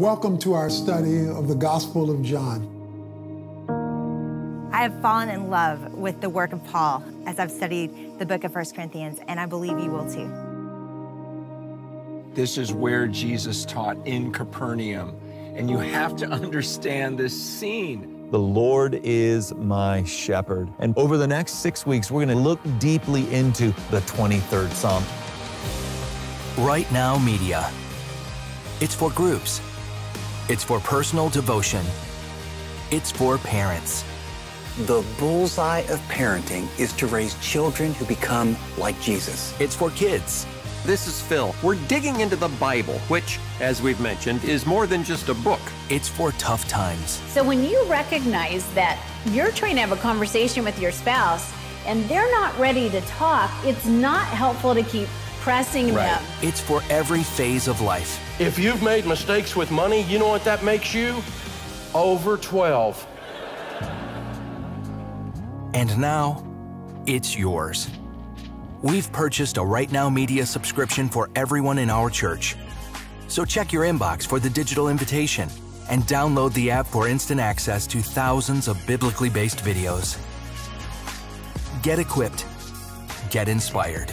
Welcome to our study of the Gospel of John. I have fallen in love with the work of Paul as I've studied the book of 1 Corinthians, and I believe you will too. This is where Jesus taught in Capernaum, and you have to understand this scene. The Lord is my shepherd. And over the next 6 weeks, we're going to look deeply into the 23rd Psalm. Right Now Media. It's for groups. It's for personal devotion. It's for parents. The bullseye of parenting is to raise children who become like Jesus. It's for kids. This is Phil. We're digging into the Bible, which, as we've mentioned, is more than just a book. It's for tough times. So when you recognize that you're trying to have a conversation with your spouse and they're not ready to talk, it's not helpful to keep pressing them. It's for every phase of life. If you've made mistakes with money, you know what that makes you? Over 12. And now, it's yours. We've purchased a Right Now Media subscription for everyone in our church. So check your inbox for the digital invitation and download the app for instant access to thousands of biblically based videos. Get equipped. Get inspired.